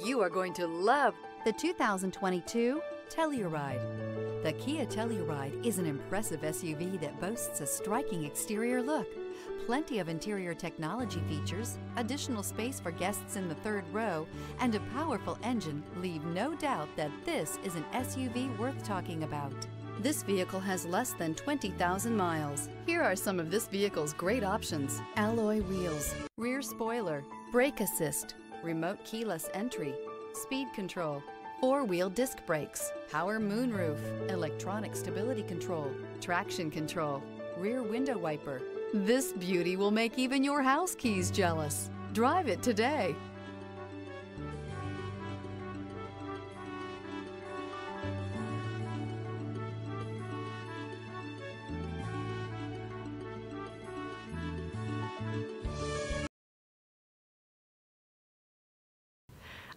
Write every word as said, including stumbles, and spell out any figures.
You are going to love the two thousand twenty-two Telluride. The Kia Telluride is an impressive S U V that boasts a striking exterior look, plenty of interior technology features, additional space for guests in the third row, and a powerful engine leave no doubt that this is an S U V worth talking about. This vehicle has less than twenty thousand miles. Here are some of this vehicle's great options: alloy wheels, rear spoiler, brake assist, remote keyless entry, speed control, four-wheel disc brakes, power moonroof, electronic stability control, traction control, rear window wiper. This beauty will make even your house keys jealous. Drive it today.